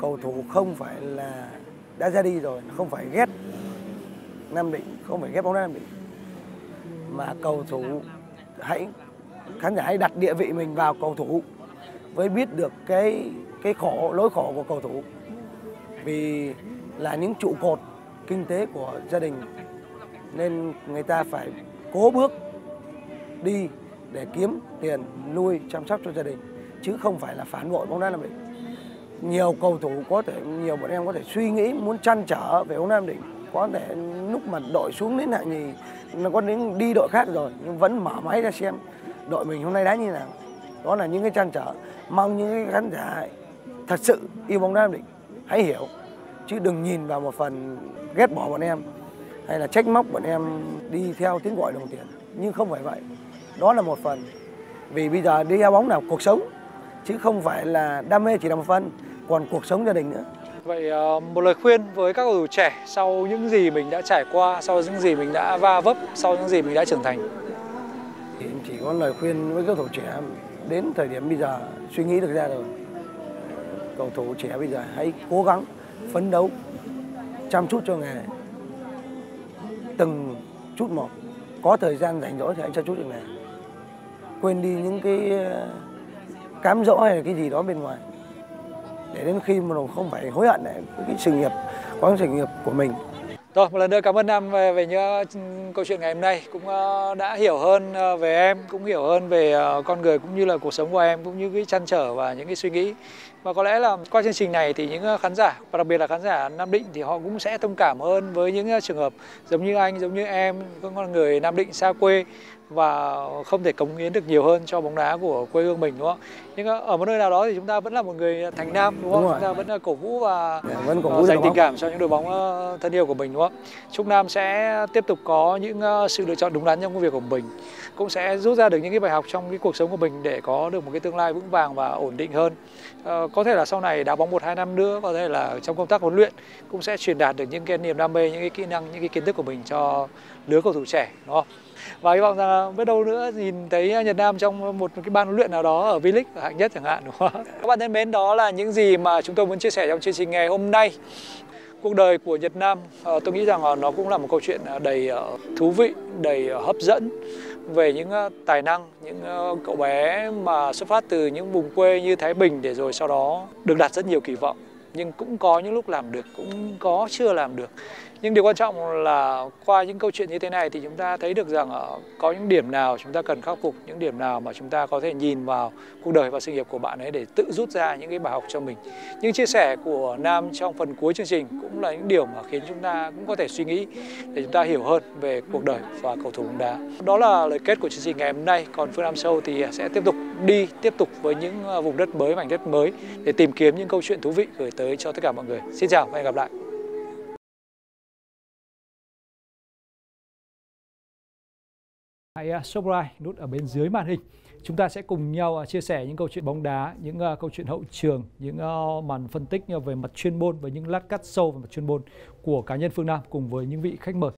Cầu thủ không phải là đã ra đi rồi, không phải ghét Nam Định, không phải ghét bóng đá Nam Định, mà cầu thủ khán giả hãy đặt địa vị mình vào cầu thủ với biết được cái nỗi khổ của cầu thủ, vì là những trụ cột kinh tế của gia đình nên người ta phải cố bước đi để kiếm tiền nuôi chăm sóc cho gia đình, chứ không phải là phản bội bóng đá Nam Định. Nhiều cầu thủ có thể, nhiều bọn em có thể suy nghĩ muốn trăn trở về bóng đá Nam Định, có thể lúc mà đội xuống đến hạng nhì, nó có đến đi đội khác rồi nhưng vẫn mở máy ra xem đội mình hôm nay đá như nào. Đó là những cái trăn trở. Mong những cái khán giả thật sự yêu bóng đá Nam Định hãy hiểu, chứ đừng nhìn vào một phần ghét bỏ bọn em hay là trách móc bọn em đi theo tiếng gọi đồng tiền, nhưng không phải vậy. Đó là một phần, vì bây giờ đi đá bóng là cuộc sống, chứ không phải là đam mê chỉ là một phần, còn cuộc sống gia đình nữa. Vậy một lời khuyên với các cầu thủ trẻ sau những gì mình đã trải qua, sau những gì mình đã va vấp, sau những gì mình đã trưởng thành? Chỉ có lời khuyên với các cầu thủ trẻ đến thời điểm bây giờ suy nghĩ được ra rồi. Cầu thủ trẻ bây giờ hãy cố gắng phấn đấu, chăm chút cho nghề từng chút một. Có thời gian rảnh rỗi thì hãy chăm chút cho nghề, quên đi những cái cám dỗ hay là cái gì đó bên ngoài, để đến khi mà không phải hối hận này cái sự nghiệp, có những sự nghiệp của mình. Rồi, một lần nữa cảm ơn Nam về những câu chuyện ngày hôm nay. Cũng đã hiểu hơn về em, cũng hiểu hơn về con người cũng như là cuộc sống của em, cũng như cái trăn trở và những cái suy nghĩ. Và có lẽ là qua chương trình này thì những khán giả, và đặc biệt là khán giả Nam Định thì họ cũng sẽ thông cảm hơn với những trường hợp giống như anh, giống như em, con người Nam Định xa quê và không thể cống hiến được nhiều hơn cho bóng đá của quê hương mình, đúng không? Nhưng ở một nơi nào đó thì chúng ta vẫn là một người Thành Nam, đúng không? Đúng, chúng ta vẫn cổ vũ và dành tình cảm cho những đội bóng thân yêu của mình, đúng không? Chúc Nam sẽ tiếp tục có những sự lựa chọn đúng đắn trong công việc của mình, cũng sẽ rút ra được những cái bài học trong cái cuộc sống của mình để có được một cái tương lai vững vàng và ổn định hơn. Có thể là sau này đá bóng 1-2 năm nữa, có thể là trong công tác huấn luyện cũng sẽ truyền đạt được những cái niềm đam mê, những cái kỹ năng, những cái kiến thức của mình cho lứa cầu thủ trẻ, đúng không? Và hy vọng rằng biết đâu nữa nhìn thấy Nhật Nam trong một cái ban huấn luyện nào đó ở V-League ở hạng nhất chẳng hạn, đúng không? Các bạn thân mến, đó là những gì mà chúng tôi muốn chia sẻ trong chương trình ngày hôm nay. Cuộc đời của Nhật Nam tôi nghĩ rằng nó cũng là một câu chuyện đầy thú vị, đầy hấp dẫn về những tài năng, những cậu bé mà xuất phát từ những vùng quê như Thái Bình để rồi sau đó được đặt rất nhiều kỳ vọng, nhưng cũng có những lúc làm được, cũng có chưa làm được. Nhưng điều quan trọng là qua những câu chuyện như thế này thì chúng ta thấy được rằng có những điểm nào chúng ta cần khắc phục, những điểm nào mà chúng ta có thể nhìn vào cuộc đời và sự nghiệp của bạn ấy để tự rút ra những cái bài học cho mình. Những chia sẻ của Nam trong phần cuối chương trình cũng là những điều mà khiến chúng ta cũng có thể suy nghĩ để chúng ta hiểu hơn về cuộc đời và cầu thủ bóng đá. Đó là lời kết của chương trình ngày hôm nay. Còn Phương Nam Show thì sẽ tiếp tục với những vùng đất mới, mảnh đất mới để tìm kiếm những câu chuyện thú vị gửi tới cho tất cả mọi người. Xin chào và hẹn gặp lại. Hãy subscribe nút ở bên dưới màn hình. Chúng ta sẽ cùng nhau chia sẻ những câu chuyện bóng đá, những câu chuyện hậu trường, những màn phân tích về mặt chuyên môn và những lát cắt sâu về mặt chuyên môn của cá nhân Phương Nam cùng với những vị khách mời.